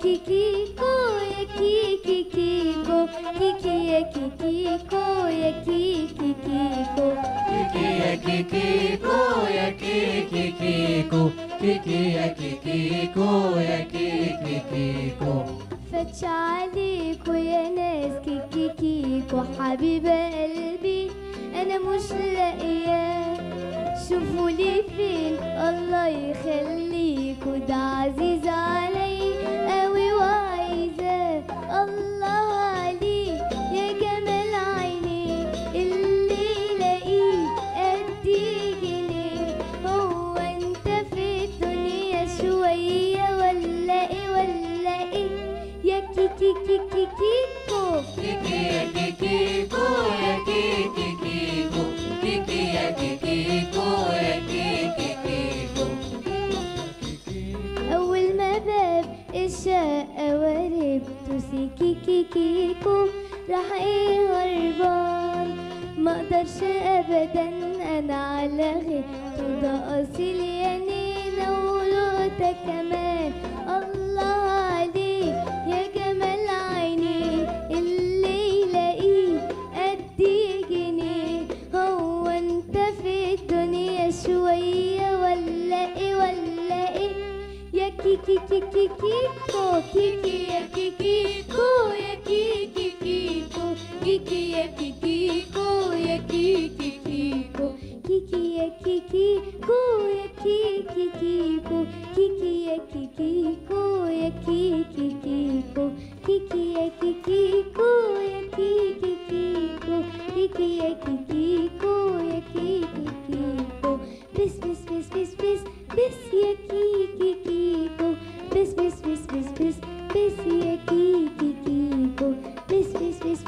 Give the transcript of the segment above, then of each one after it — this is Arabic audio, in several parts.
فتش عليكوا يا ناس كيكي كيكو حبيب قلبي أنا مش لاقياه شوفوا لي فين الله يخليكوا ده عزيز علي قوي وعايزاه الله عليه يا جمال عينيه اللي لاقيه أدي جنيه هو أنت في الدنيا شوية ولا إيه ولا إيه يا كيكي كيكي كيكو كيكي يا كيكي كيكو يا كيكي كيكو كيكي يا كيكي كيكو يا كيكي كيكو أول ما باب الشقة وقربتوا سيكي كيكيكو راح إيه هربان مقدرش أبدا أنا على غيرته ده أصيل يا نينا وولوده كمان الله عليه يا جمال عينيه اللي يلاقيه أدي جنيه هو أنت في الدنيا شوية ولا إيه ولا إيه يا كيكي كيكي كيكو كيكي يا كيكيكو يا كيكي كيكو كيكي يا كيكيكو يا كيكي كيكو كيكي يا كيكيكو يا كيكي كيكو كيكي يا كيكيكو يا كيكي كيكو كيكي يا كيكيكو يا كيكي كيكو كيكي يا كيكيكو يا كيكي كيكو بس بس بس بس بس بس يا كيكي كيكو بس بس بس بس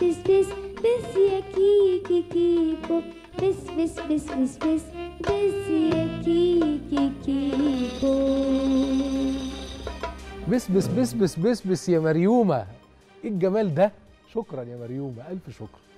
بس بس يا كيكي كيكو بس بس بس بس بس بس يا كيكي كيكو بس بس بس بس بس بس يا كيكي كيكو بس بس بس بس بس بس يا مريومة. ايه الجمال ده؟ شكرا يا مريومة، ألف شكر.